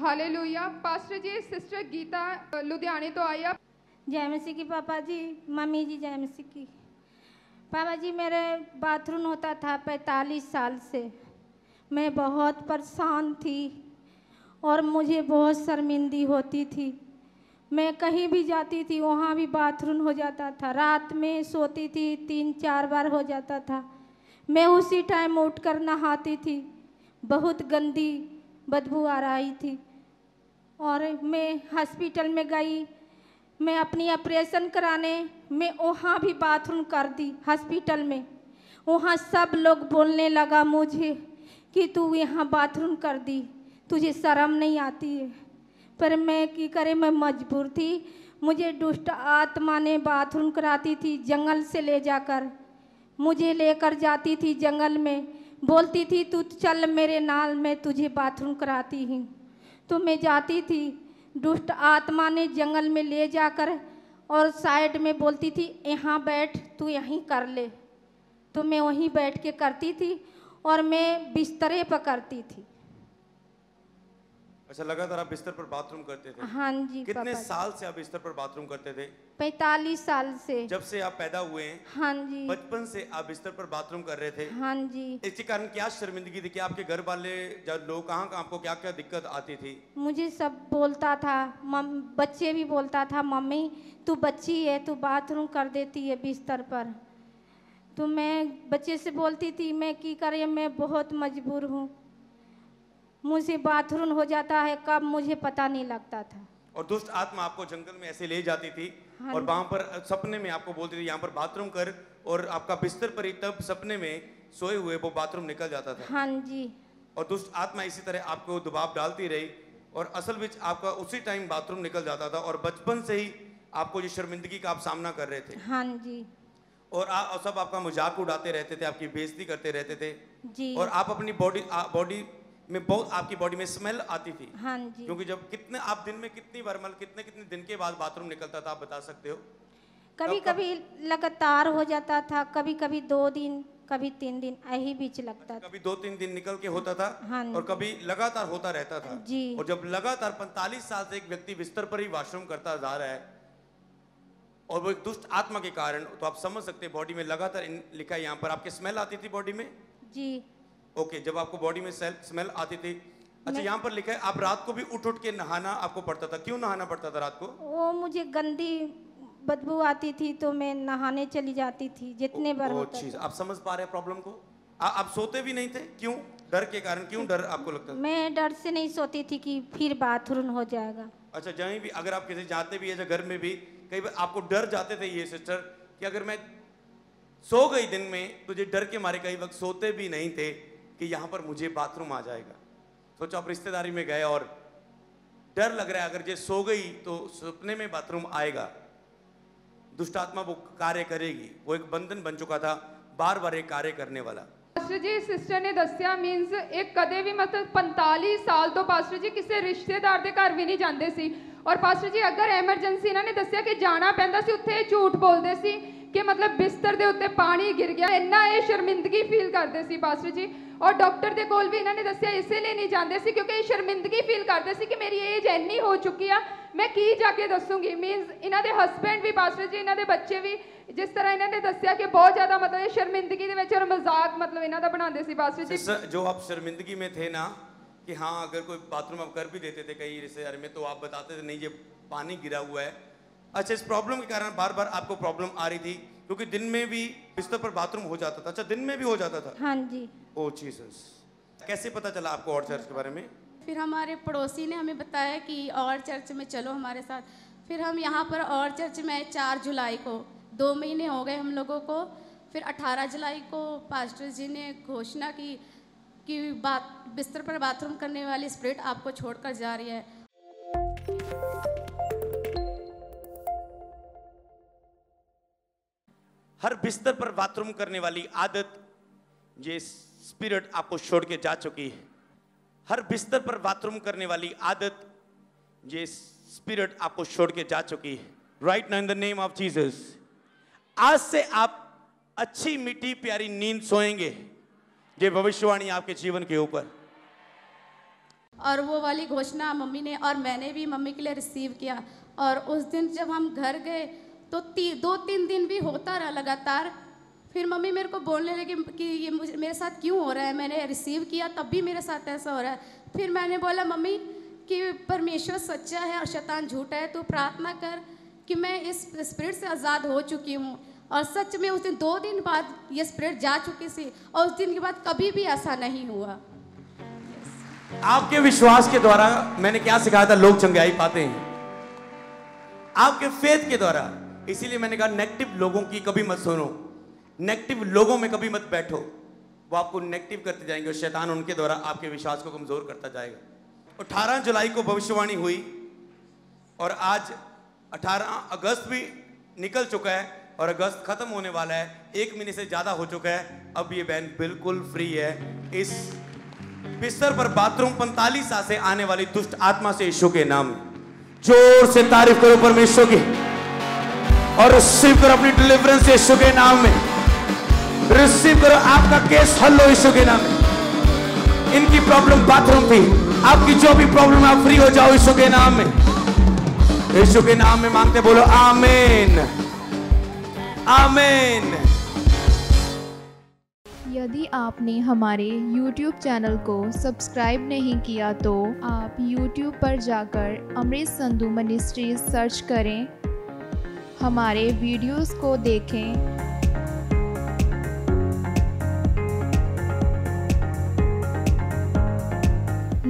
Hallelujah. Pastor जी, sister Geeta लुधियाने तो आई आप। जय मसीह की पापा जी, मम्मी जी, जय मसीह की। पापा जी, मेरे बाथरूम होता था 45 साल से। मैं बहुत परेशान थी और मुझे बहुत शर्मिंदी होती थी। मैं कहीं भी जाती थी वहाँ भी बाथरूम हो जाता था। रात में सोती थी 3-4 बार हो जाता था। मैं उसी टाइम उठकर नहाती थी। बहुत गंदी बदबू आ रही थी और मैं हॉस्पिटल में गई। मैं अपनी ऑपरेशन कराने में वहाँ भी बाथरूम कर दी हॉस्पिटल में। वहाँ सब लोग बोलने लगा मुझे कि तू यहाँ बाथरूम कर दी, तुझे शर्म नहीं आती है। पर मैं की करे, मैं मजबूर थी। मुझे दुष्ट आत्मा ने बाथरूम कराती थी जंगल से ले जाकर। मुझे लेकर जाती थी जंगल में, बोलती थी तू चल मेरे नाल, मैं तुझे बाथरूम कराती हूँ। तो मैं जाती थी। दुष्ट आत्मा ने जंगल में ले जाकर और साइड में बोलती थी यहाँ बैठ, तू यहीं कर ले। तो मैं वहीं बैठ के करती थी और मैं बिस्तरे पर करती थी। अच्छा, लगातार आप बिस्तर पर बाथरूम करते थे? हाँ जी। कितने साल से आप बिस्तर पर बाथरूम करते थे? 45 साल से, जब से आप पैदा हुए हैं। हाँ जी। बचपन से आप बिस्तर पर बाथरूम कर रहे थे? हाँ जी। इसके कारण क्या शर्मिंदगी थी? कि आपके घर वाले लोग कहाँ कहाँ, आपको क्या क्या दिक्कत आती थी? मुझे सब बोलता था, बच्चे भी बोलता था मम्मी तू बच्ची है, तू बाथरूम कर देती है बिस्तर पर। तो मैं बच्चे से बोलती थी। मैं की करे, मैं बहुत मजबूर हूँ। मुझे बाथरूम हो जाता है कब मुझे पता नहीं लगता था। और दुष्ट आत्मा आपको जंगल में ऐसे ले जाती थी। हाँ। और वहाँ पर सपने में आपको बोलती थी यहाँ पर बाथरूम कर, और आपका बिस्तर पर ही तब सपने में सोए हुए वो बाथरूम निकल जाता था। हाँ जी। और दुष्ट आत्मा इसी तरह आपको दबाव डालती रही और असल में आपका उसी टाइम बाथरूम निकल जाता था। और बचपन से ही आपको जो शर्मिंदगी का आप सामना कर रहे थे। हाँ जी। और सब आपका मजाक उड़ाते रहते थे, आपकी बेइज्जती करते रहते थे जी। और आप अपनी बॉडी में बहुत, आपकी बॉडी में स्मेल आती थी। हाँ जी। क्योंकि जब कितने आप दिन में कितनी बार, मतलब कितने दिन के बाद बाथरूम निकलता था, आप बता सकते हो? कभी कभी लगातार हो जाता था, कभी कभी 2 दिन, कभी 3 दिन, यही बीच लगता था। कभी 2-3 दिन निकल के होता था। हाँ। और कभी लगातार होता रहता था जी। और जब लगातार 45 साल से एक व्यक्ति बिस्तर पर ही वॉशरूम करता जा रहा है और वो एक दुष्ट आत्मा के कारण, तो आप समझ सकते हैं बॉडी में लगातार लिखा यहाँ पर आपकी स्मेल आती थी बॉडी में जी। ओके, जब आपको बॉडी में स्मेल आती थी। अच्छा, यहाँ पर लिखा है आप रात को भी उठ के नहाना आपको पड़ता था। क्यों नहाना पड़ता था रात को? वो मुझे गंदी बदबू आती थी तो मैं नहाने चली जाती थी जितने बार होता था। आप समझ पा रहे हैं प्रॉब्लम को? आप सोते भी नहीं थे क्यों? डर के कारण। क्यों डर आपको लगता था? मैं डर से नहीं सोती थी कि फिर बाथरूम हो जाएगा। अच्छा, जहीं भी अगर आप किसी जाते भी है, घर में भी कई बार आपको डर जाते थे ये सिस्टर कि अगर मैं सो गई दिन में, तुझे डर के मारे कई वक्त सोते भी नहीं थे कि यहाँ पर मुझे बाथरूम आ जाएगा। सोचो आप रिश्तेदारी में गए और डर लग रहा है अगर ये सो गई तो सपने में बाथरूम आएगा। दुष्ट आत्मा वो कार्य करेगी, वो एक बंधन बन चुका था, बार बार एक कार्य करने वाला। पास्टर जी, सिस्टर ने दस्या मीनस एक कदे भी, मतलब 45 साल तो पास्टर जी किसी रिश्तेदार के घर भी नहीं जाते सी। और पास्टर जी, अगर एमरजेंसी इन्होंने दस्या कि जाना पैंदा सी, उत्थे झूठ बोलते सी कि मतलब बिस्तर दे उत्ते पानी गिर गया, इन्ना ये शर्मिंदगी फील करते सी पास्टर जी। और डॉक्टर के कोल भी इन्होंने दस्या इसलिए नहीं जाते सी क्योंकि शर्मिंदगी फील करते सी कि मेरी एज इन्नी हो चुकी है, मैं की जाके दसूंगी। मीनस इन्हों के हसबैंड भी पास्टर जी, इन्हों के बच्चे भी, जिस तरह इन्होंने दस्या कि बहुत ज्यादा मतलब शर्मिंदगी दे विच और मजाक मतलब इन्हों का बनाते सी पास्टर जी। जो आप शर्मिंदगी में थे ना कि हाँ, अगर कोई बाथरूम आप कर भी देते थे कहीं रिश्तेदारी में तो आप बताते थे नहीं ये पानी गिरा हुआ है। अच्छा, इस प्रॉब्लम के कारण बार बार आपको प्रॉब्लम आ रही थी क्योंकि दिन में भी बिस्तर पर बाथरूम हो जाता था। अच्छा, दिन में भी हो जाता था? हाँ जी। ओ जीसस, कैसे पता चला आपको और चर्च के बारे में? फिर हमारे पड़ोसी ने हमें बताया कि और चर्च में चलो हमारे साथ। फिर हम यहाँ पर और चर्च में 4 जुलाई को, 2 महीने हो गए हम लोगों को। फिर 18 जुलाई को पास्टर जी ने घोषणा की कि बिस्तर पर बाथरूम करने वाली स्पिरिट आपको छोड़कर जा रही है। हर बिस्तर पर बाथरूम करने वाली आदत, ये स्पिरिट आपको छोड़ के जा चुकी है। हर बिस्तर पर बाथरूम करने वाली आदत, ये स्पिरिट आपको छोड़ के जा चुकी है। Right now in the name of Jesus, आज से आप अच्छी मीठी प्यारी नींद सोएंगे। ये भविष्यवाणी आपके जीवन के ऊपर। और वो वाली घोषणा मम्मी ने और मैंने भी मम्मी के लिए रिसीव किया। और उस दिन जब हम घर गए तो दो तीन दिन भी होता रहा लगातार। फिर मम्मी मेरे को बोलने लगी कि ये मेरे साथ क्यों हो रहा है, मैंने रिसीव किया तब भी मेरे साथ ऐसा हो रहा है। फिर मैंने बोला मम्मी कि परमेश्वर सच्चा है और शैतान झूठा है, तू प्रार्थना कर कि मैं इस स्पिरिट से आज़ाद हो चुकी हूँ। और सच में उस दिन 2 दिन बाद ये स्पिरिट जा चुकी थी और उस दिन के बाद कभी भी ऐसा नहीं हुआ। आपके विश्वास के द्वारा मैंने क्या सिखाया था, लोग चंगाई पाते हैं आपके फेथ के द्वारा। इसीलिए मैंने कहा नेगेटिव लोगों की कभी मत सुनो, नेगेटिव लोगों में कभी मत बैठो, वो आपको नेगेटिव करते जाएंगे और शैतान उनके द्वारा आपके विश्वास को कमजोर करता जाएगा। 18 जुलाई को भविष्यवाणी हुई और आज 18 अगस्त भी निकल चुका है और अगस्त खत्म होने वाला है, 1 महीने से ज्यादा हो चुका है। अब ये बहन बिल्कुल फ्री है। इस बिस्तर पर बाथरूम 45 आसे आने वाली दुष्ट आत्मा से यीशु के नाम जोर से तारीफ करो परमेश्वर की और रिसीव करो अपनी डिलीवरेंस यीशु के नाम में। रिसीव करो, आपका केस हल हो यीशु के नाम में। इनकी प्रॉब्लम बाथरूम थी, आपकी जो भी प्रॉब्लम आप फ्री हो जाओ यीशु के नाम में। यीशु के नाम में मांगते बोलो आमीन आमीन। यदि आपने हमारे YouTube चैनल को सब्सक्राइब नहीं किया तो आप YouTube पर जाकर अमृत संधू मिनिस्ट्रीज सर्च करें, हमारे वीडियोस को देखें।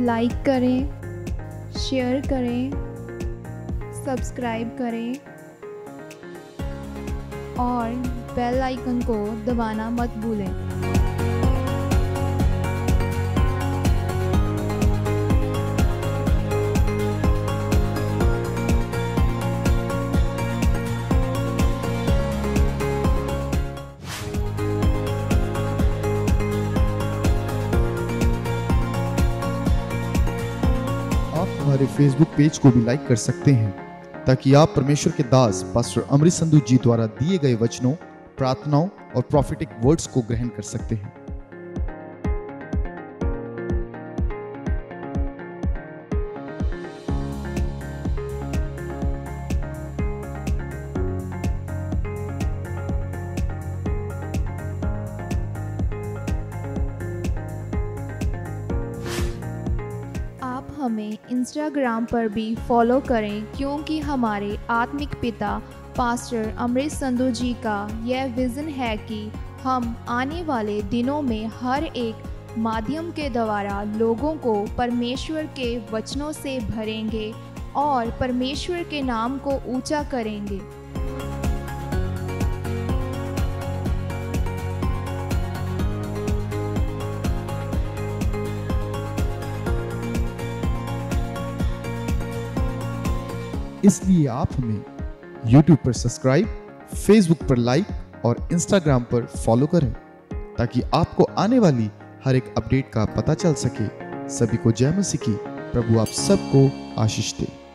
लाइक करें, शेयर करें, सब्सक्राइब करें और बेल आइकन को दबाना मत भूलें। आप हमारे फेसबुक पेज को भी लाइक कर सकते हैं ताकि आप परमेश्वर के दास पास्टर अमृत संधू जी द्वारा दिए गए वचनों, प्रार्थनाओं और प्रॉफिटिक वर्ड्स को ग्रहण कर सकते हैं। हमें इंस्टाग्राम पर भी फॉलो करें क्योंकि हमारे आत्मिक पिता पास्टर अमृत संधू जी का यह विज़न है कि हम आने वाले दिनों में हर एक माध्यम के द्वारा लोगों को परमेश्वर के वचनों से भरेंगे और परमेश्वर के नाम को ऊंचा करेंगे। इसलिए आप हमें YouTube पर सब्सक्राइब, Facebook पर लाइक और Instagram पर फॉलो करें ताकि आपको आने वाली हर एक अपडेट का पता चल सके। सभी को जय मसीह की। प्रभु आप सबको आशीष दे।